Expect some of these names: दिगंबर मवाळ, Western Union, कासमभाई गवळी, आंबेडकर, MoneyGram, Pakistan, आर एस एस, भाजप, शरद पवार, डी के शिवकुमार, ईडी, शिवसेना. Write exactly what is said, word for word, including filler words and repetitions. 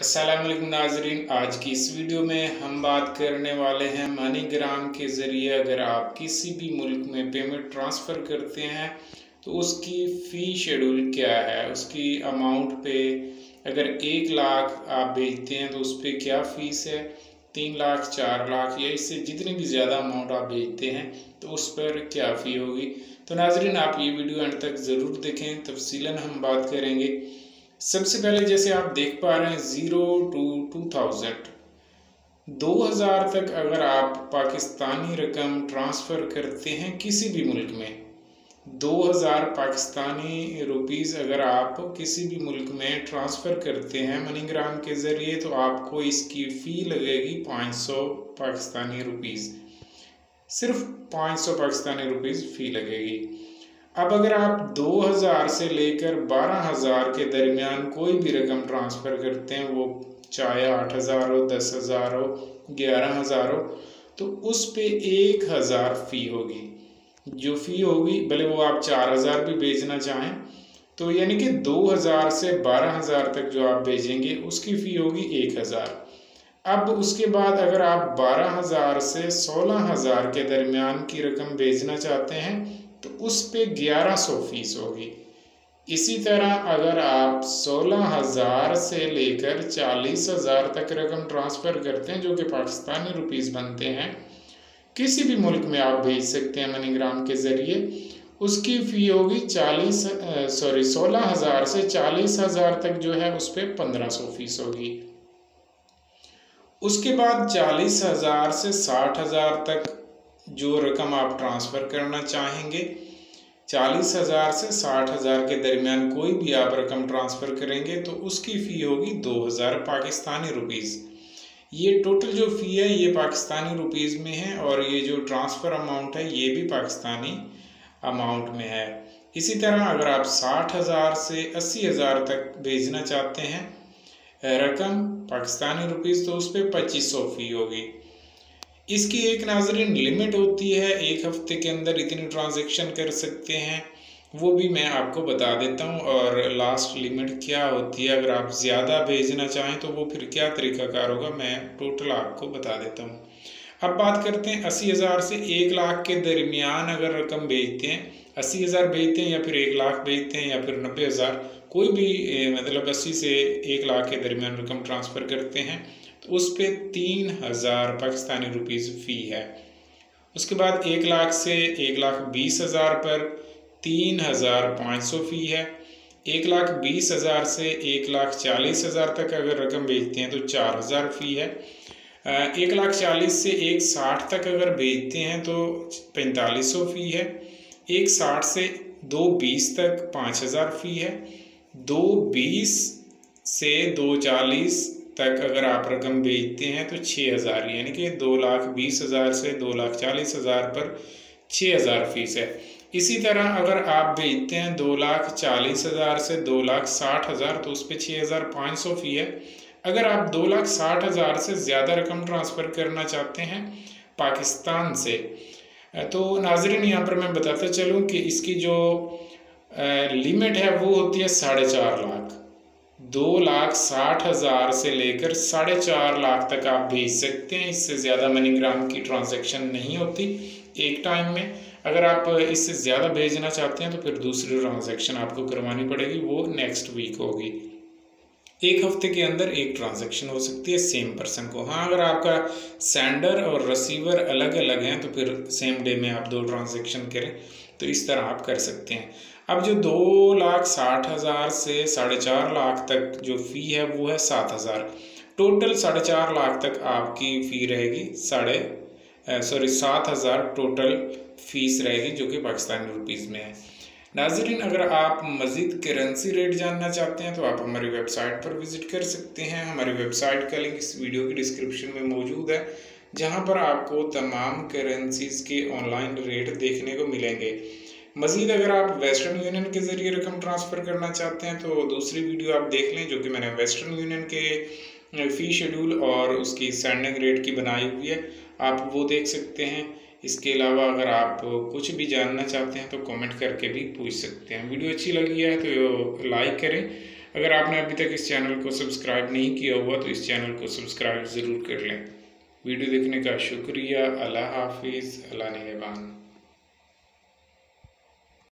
अस्सलामुअलैकुम नाजरीन, आज की इस वीडियो में हम बात करने वाले हैं मनीग्राम के ज़रिए अगर आप किसी भी मुल्क में पेमेंट ट्रांसफ़र करते हैं तो उसकी फ़ी शेड्यूल क्या है, उसकी अमाउंट पे अगर एक लाख आप भेजते हैं तो उस पर क्या फ़ीस है, तीन लाख चार लाख या इससे जितनी भी ज़्यादा अमाउंट आप भेजते हैं तो उस पर क्या फ़ी होगी। तो नाजरीन आप ये वीडियो अंत तक ज़रूर देखें, तफसीलन हम बात करेंगे। सबसे पहले जैसे आप देख पा रहे हैं ज़ीरो टू टू थाउजेंड दो हज़ार तक अगर आप पाकिस्तानी रकम ट्रांसफ़र करते हैं किसी भी मुल्क में, दो हज़ार पाकिस्तानी रुपीज़ अगर आप किसी भी मुल्क में ट्रांसफ़र करते हैं मनीग्राम के ज़रिए तो आपको इसकी फ़ी लगेगी पाँच सौ पाकिस्तानी रुपीज़, सिर्फ पाँच सौ पाकिस्तानी रुपीज़ फ़ी लगेगी। अब अगर आप दो हज़ार से लेकर बारह हज़ार के दरमियान कोई भी रकम ट्रांसफ़र करते हैं, वो चाहे आठ हज़ार हो, दस हज़ार हो, ग्यारह हज़ार हो, तो उस पे एक हज़ार फ़ी होगी। जो फ़ी होगी भले वो आप चार हज़ार भी भेजना चाहें, तो यानी कि दो हज़ार से बारह हज़ार तक जो आप भेजेंगे उसकी फ़ी होगी एक हज़ार। अब उसके बाद अगर आप बारह हज़ार से सोलह हज़ार के दरमियान की रकम भेजना चाहते हैं तो उस पे ग्यारह सौ फीस होगी। इसी तरह अगर आप सोलह हज़ार से लेकर चालीस हज़ार तक रकम ट्रांसफ़र करते हैं जो कि पाकिस्तानी रुपीस बनते हैं, किसी भी मुल्क में आप भेज सकते हैं मनीग्राम के ज़रिए, उसकी फ़ी होगी चालीस सॉरी सोलह हज़ार से चालीस हज़ार तक जो है उस पर पंद्रह सौ फीस होगी। उसके बाद चालीस हज़ार से साठ हज़ार तक जो रकम आप ट्रांसफ़र करना चाहेंगे, चालीस हज़ार से साठ हज़ार के दरमियान कोई भी आप रकम ट्रांसफ़र करेंगे तो उसकी फ़ी होगी दो हज़ार पाकिस्तानी रुपीज़। ये टोटल जो फ़ी है ये पाकिस्तानी रुपीज़ में है और ये जो ट्रांसफ़र अमाउंट है ये भी पाकिस्तानी अमाउंट में है। इसी तरह अगर आप साठ हज़ार से अस्सी हज़ार तक भेजना चाहते हैं रकम पाकिस्तानी रुपीज़ तो उस पर पच्चीस सौ फ़ी होगी। इसकी एक नाजरीन लिमिट होती है, एक हफ्ते के अंदर इतनी ट्रांजैक्शन कर सकते हैं, वो भी मैं आपको बता देता हूँ। और लास्ट लिमिट क्या होती है अगर आप ज़्यादा भेजना चाहें तो वो फिर क्या तरीक़ाकार होगा, मैं टोटल आपको बता देता हूँ। अब बात करते हैं अस्सी हज़ार से एक लाख के दरमियान अगर रकम भेजते हैं, अस्सी हज़ार भेजते हैं या फिर एक लाख भेजते हैं या फिर नब्बे हज़ार, कोई भी मतलब अस्सी से एक लाख के दरमियान रकम ट्रांसफ़र करते हैं तो उस पर तीन हज़ार पाकिस्तानी रुपीज़ फ़ी है। उसके बाद एक लाख से एक लाख बीस हज़ार पर तीन हज़ार पाँच सौ फ़ी है। एक लाख बीस हज़ार से एक लाख चालीस हज़ार तक अगर रकम भेजते हैं तो चार हज़ार फ़ी है। एक लाख चालीस से एक साठ तक अगर भेजते हैं तो पैंतालीस सौ फ़ी है। एक साठ से दो बीस तक पाँच हज़ार फ़ी है। दो बीस से दो चालीस तक अगर आप रकम भेजते हैं तो छः हज़ार, यानी कि दो लाख बीस हज़ार से दो लाख चालीस हज़ार पर छः हज़ार फीस है। इसी तरह अगर आप भेजते हैं दो लाख चालीस हज़ार से दो लाख साठ हज़ार तो उस पर छः हज़ार पाँच सौ फ़ी है। अगर आप दो लाख साठ हज़ार से ज़्यादा रकम ट्रांसफ़र करना चाहते हैं पाकिस्तान से तो नाजरीन यहाँ पर मैं बताता चलूँ कि इसकी जो लिमिट है वो होती है साढ़े चार लाख। दो लाख साठ हज़ार से लेकर साढ़े चार लाख तक आप भेज सकते हैं, इससे ज़्यादा मनीग्राम की ट्रांजैक्शन नहीं होती एक टाइम में। अगर आप इससे ज़्यादा भेजना चाहते हैं तो फिर दूसरी ट्रांजैक्शन आपको करवानी पड़ेगी, वो नेक्स्ट वीक होगी। एक हफ्ते के अंदर एक ट्रांजैक्शन हो सकती है सेम पर्सन को। हाँ, अगर आपका सेंडर और रिसीवर अलग अलग हैं तो फिर सेम डे में आप दो ट्रांजैक्शन करें, तो इस तरह आप कर सकते हैं। अब जो दो लाख साठ हज़ार से साढ़े चार लाख तक जो फ़ी है वो है सात हज़ार, टोटल साढ़े चार लाख तक आपकी फ़ी रहेगी, साढ़े सॉरी सात हज़ार टोटल फ़ीस रहेगी जो कि पाकिस्तानी रुपीज़ में है। नाजरीन अगर आप मज़ीद करेंसी रेट जानना चाहते हैं तो आप हमारी वेबसाइट पर विज़िट कर सकते हैं। हमारी वेबसाइट का लिंक इस वीडियो की डिस्क्रिप्शन में मौजूद है, जहाँ पर आपको तमाम करेंसीज़ के ऑनलाइन रेट देखने को मिलेंगे। मज़ीद अगर आप वेस्टर्न यूनियन के ज़रिए रकम ट्रांसफ़र करना चाहते हैं तो दूसरी वीडियो आप देख लें जो कि मैंने वेस्टर्न यूनियन के फ़ी शेड्यूल और उसकी सेंडिंग रेट की बनाई हुई है, आप वो देख सकते हैं। इसके अलावा अगर आप कुछ भी जानना चाहते हैं तो कमेंट करके भी पूछ सकते हैं। वीडियो अच्छी लगी है तो लाइक करें। अगर आपने अभी तक इस चैनल को सब्सक्राइब नहीं किया हुआ तो इस चैनल को सब्सक्राइब ज़रूर कर लें। वीडियो देखने का शुक्रिया। अल्लाह हाफिज़, अल्लाह निगहबान।